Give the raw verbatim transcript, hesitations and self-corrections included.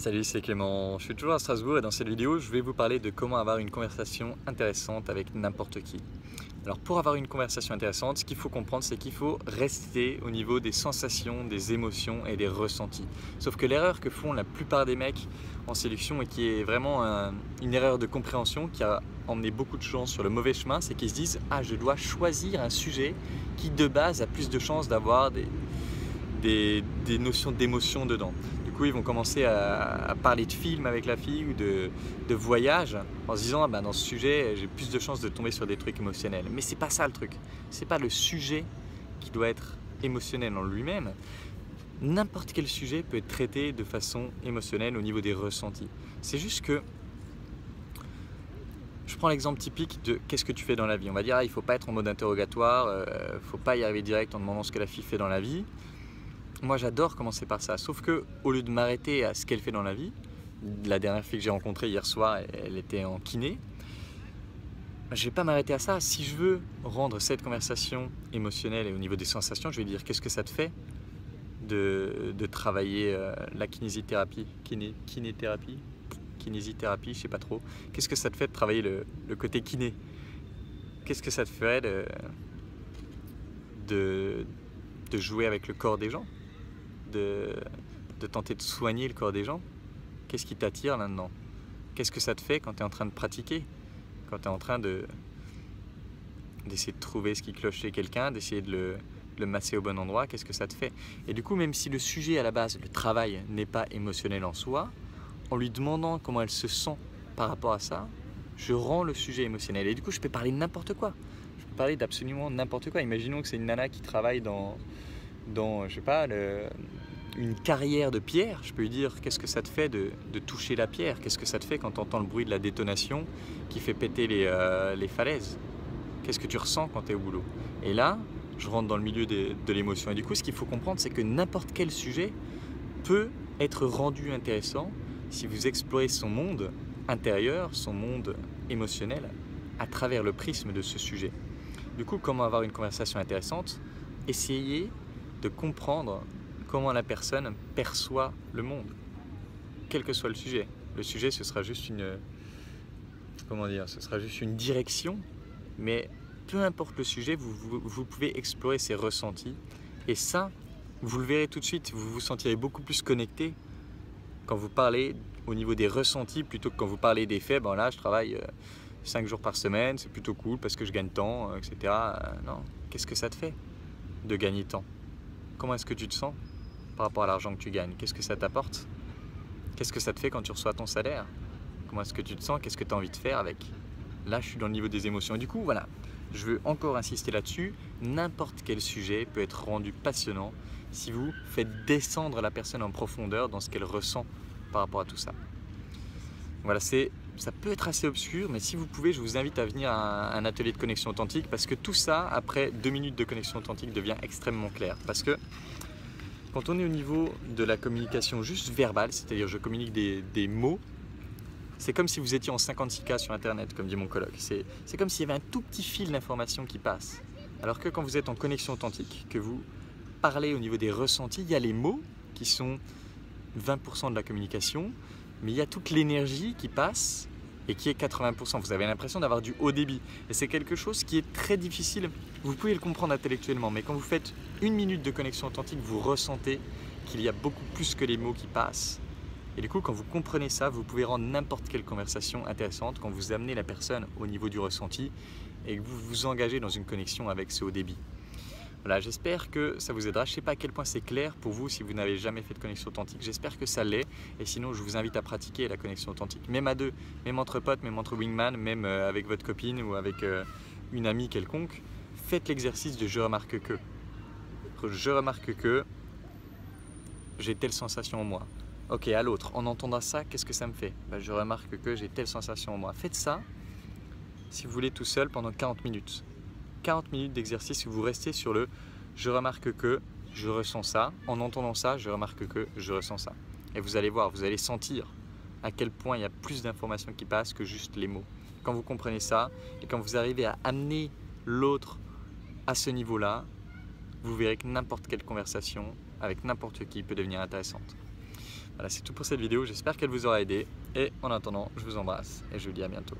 Salut, c'est Clément, je suis toujours à Strasbourg et dans cette vidéo je vais vous parler de comment avoir une conversation intéressante avec n'importe qui. Alors pour avoir une conversation intéressante, ce qu'il faut comprendre, c'est qu'il faut rester au niveau des sensations, des émotions et des ressentis. Sauf que l'erreur que font la plupart des mecs en sélection et qui est vraiment un, une erreur de compréhension qui a emmené beaucoup de gens sur le mauvais chemin, c'est qu'ils se disent « Ah, je dois choisir un sujet qui de base a plus de chances d'avoir des, des, des notions d'émotion dedans ». Ils vont commencer à, à parler de films avec la fille ou de, de voyage en se disant ah ben dans ce sujet j'ai plus de chances de tomber sur des trucs émotionnels. Mais c'est pas ça le truc, c'est pas le sujet qui doit être émotionnel en lui-même. N'importe quel sujet peut être traité de façon émotionnelle au niveau des ressentis. C'est juste que je prends l'exemple typique de qu'est-ce que tu fais dans la vie. On va dire ah, il faut pas être en mode interrogatoire, euh, faut pas y arriver direct en demandant ce que la fille fait dans la vie. Moi j'adore commencer par ça, sauf que au lieu de m'arrêter à ce qu'elle fait dans la vie, la dernière fille que j'ai rencontrée hier soir, elle était en kiné, je ne vais pas m'arrêter à ça. Si je veux rendre cette conversation émotionnelle et au niveau des sensations, je vais dire qu'est-ce que ça te fait de, de travailler euh, la kinésithérapie, kiné, kinéthérapie, kinésithérapie, je ne sais pas trop, qu'est-ce que ça te fait de travailler le, le côté kiné, qu'est-ce que ça te ferait de, de, de jouer avec le corps des gens, De, de tenter de soigner le corps des gens. Qu'est-ce qui t'attire là-dedans? Qu'est-ce que ça te fait quand tu es en train de pratiquer? Quand tu es en train de d'essayer de trouver ce qui cloche chez quelqu'un, d'essayer de le, de le masser au bon endroit, qu'est-ce que ça te fait? Et du coup, même si le sujet à la base, le travail, n'est pas émotionnel en soi, en lui demandant comment elle se sent par rapport à ça, je rends le sujet émotionnel. Et du coup, je peux parler de n'importe quoi. Je peux parler d'absolument n'importe quoi. Imaginons que c'est une nana qui travaille dans... dans, je sais pas, le, une carrière de pierre, je peux lui dire qu'est-ce que ça te fait de, de toucher la pierre, qu'est-ce que ça te fait quand tu entends le bruit de la détonation qui fait péter les, euh, les falaises, qu'est-ce que tu ressens quand tu es au boulot. Et là, je rentre dans le milieu de, de l'émotion. Et du coup, ce qu'il faut comprendre, c'est que n'importe quel sujet peut être rendu intéressant si vous explorez son monde intérieur, son monde émotionnel, à travers le prisme de ce sujet. Du coup, comment avoir une conversation intéressante? Essayez de comprendre comment la personne perçoit le monde, quel que soit le sujet. Le sujet, ce sera juste une, comment dire, ce sera juste une direction, mais peu importe le sujet, vous, vous, vous pouvez explorer ses ressentis. Et ça, vous le verrez tout de suite, vous vous sentirez beaucoup plus connecté quand vous parlez au niveau des ressentis plutôt que quand vous parlez des faits. Ben là, je travaille cinq jours par semaine, c'est plutôt cool parce que je gagne temps, et cetera. Non, qu'est-ce que ça te fait de gagner temps? Comment est-ce que tu te sens par rapport à l'argent que tu gagnes? Qu'est-ce que ça t'apporte? Qu'est-ce que ça te fait quand tu reçois ton salaire? Comment est-ce que tu te sens? Qu'est-ce que tu as envie de faire avec? Là, je suis dans le niveau des émotions. Et du coup, voilà, je veux encore insister là-dessus. N'importe quel sujet peut être rendu passionnant si vous faites descendre la personne en profondeur dans ce qu'elle ressent par rapport à tout ça. Voilà, c'est... ça peut être assez obscur, mais si vous pouvez, je vous invite à venir à un atelier de connexion authentique parce que tout ça, après deux minutes de connexion authentique, devient extrêmement clair. Parce que quand on est au niveau de la communication juste verbale, c'est-à-dire je communique des, des mots, c'est comme si vous étiez en cinquante-six K sur Internet, comme dit mon colloque. C'est comme s'il y avait un tout petit fil d'information qui passe. Alors que quand vous êtes en connexion authentique, que vous parlez au niveau des ressentis, il y a les mots qui sont vingt pour cent de la communication, mais il y a toute l'énergie qui passe et qui est quatre-vingts pour cent. Vous avez l'impression d'avoir du haut débit. Et c'est quelque chose qui est très difficile. Vous pouvez le comprendre intellectuellement, mais quand vous faites une minute de connexion authentique, vous ressentez qu'il y a beaucoup plus que les mots qui passent. Et du coup, quand vous comprenez ça, vous pouvez rendre n'importe quelle conversation intéressante quand vous amenez la personne au niveau du ressenti et que vous vous engagez dans une connexion avec ce haut débit. Voilà, j'espère que ça vous aidera. Je ne sais pas à quel point c'est clair pour vous si vous n'avez jamais fait de connexion authentique. J'espère que ça l'est. Et sinon, je vous invite à pratiquer la connexion authentique, même à deux, même entre potes, même entre wingman, même avec votre copine ou avec une amie quelconque. Faites l'exercice de je remarque que. Je remarque que j'ai telle sensation en moi. Ok, à l'autre, en entendant ça, qu'est-ce que ça me fait? Ben, je remarque que j'ai telle sensation en moi. Faites ça, si vous voulez, tout seul pendant quarante minutes. quarante minutes d'exercice où vous restez sur le « je remarque que, je ressens ça », en entendant ça, « je remarque que, je ressens ça ». Et vous allez voir, vous allez sentir à quel point il y a plus d'informations qui passent que juste les mots. Quand vous comprenez ça et quand vous arrivez à amener l'autre à ce niveau-là, vous verrez que n'importe quelle conversation avec n'importe qui peut devenir intéressante. Voilà, c'est tout pour cette vidéo, j'espère qu'elle vous aura aidé. Et en attendant, je vous embrasse et je vous dis à bientôt.